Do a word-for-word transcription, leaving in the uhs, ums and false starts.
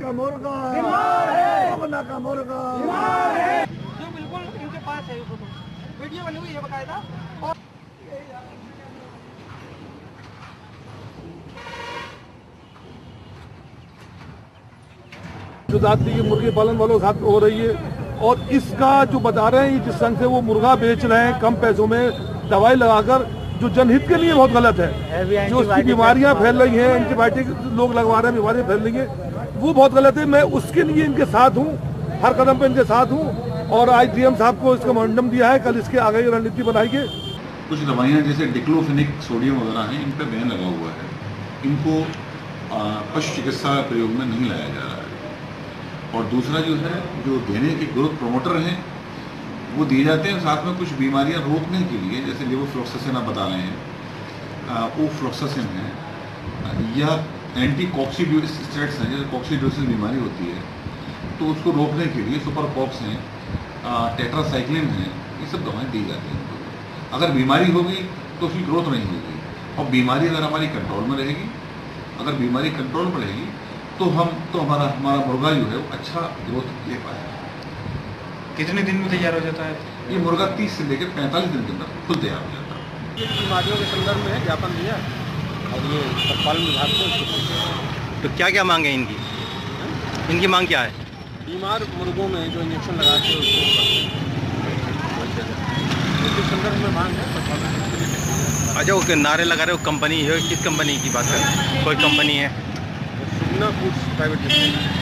का मुर्गा बीमार है, बगुला का मुर्गा बीमार है। जो बिल्कुल इनके पास है, वो वीडियो बनी हुई है बकायदा। और जो जाती है मुर्गी पालन वालों के साथ हो रही है, और इसका जो बता रहे हैं जिस संग से वो मुर्गा बेच रहे हैं कम पैसों में दवाई लगाकर, जो जनहित के लिए बहुत गलत है। जो उसकी बीमारियां फैल रही हैं, एंटीबायोटिक लोग लगवा रहे हैं, बीमारियां फैल रही हैं, वो बहुत गलत है। मैं उसके लिए इनके साथ हूँ, हर कदम पे इनके साथ हूँ। और आज डी एम साहब को इसका मोमेंटम दिया है, कल इसके आगे रणनीति बनाएंगे। कुछ दवाइयाँ जैसे डिक्लोफिनिक सोडियम वगैरह हैं, इन पर बैन लगा हुआ है। इनको पशु चिकित्सा प्रयोग में नहीं लाया जा रहा है। और दूसरा जो है, जो घेने के ग्रोथ प्रमोटर हैं वो दिए जाते हैं, साथ में कुछ बीमारियां रोकने के लिए, जैसे लेबो फ्लोक्सासिन आप बता रहे हैं, ओ फ्लोक्सिन है, या एंटी कॉक्सीड्यूसिट्रेट्स हैं, जैसे कॉक्सीड्यूसिस बीमारी होती है तो उसको रोकने के लिए सुपर कॉक्स हैं, टेट्रासाइक्लिन हैं, ये सब दवाएं दी जाती हैं। अगर बीमारी होगी तो उसकी ग्रोथ नहीं होगी, और बीमारी अगर हमारी कंट्रोल में रहेगी, अगर बीमारी कंट्रोल में रहेगी तो हम तो हमारा हमारा मुर्गा जो है वो अच्छा ग्रोथ ले पाएगा। कितने दिन में तैयार हो जाता है ये मुर्गा? तीस से लेकर पैंतालीस दिन के अंदर खुद तैयार हो जाता है। बीमारियों के संदर्भ में ज्ञापन दिया और ये पशुपालन विभाग को। तो क्या क्या मांग है इनकी है? इनकी मांग क्या है? बीमार मुर्गों में जो इंजेक्शन लगाते हैं उस संदर्भ में मांग है पशुपालन। अच्छा, ओके, नारे लगा रहे हो, कंपनी है, किस कंपनी की बात है? कोई कंपनी है? Private company.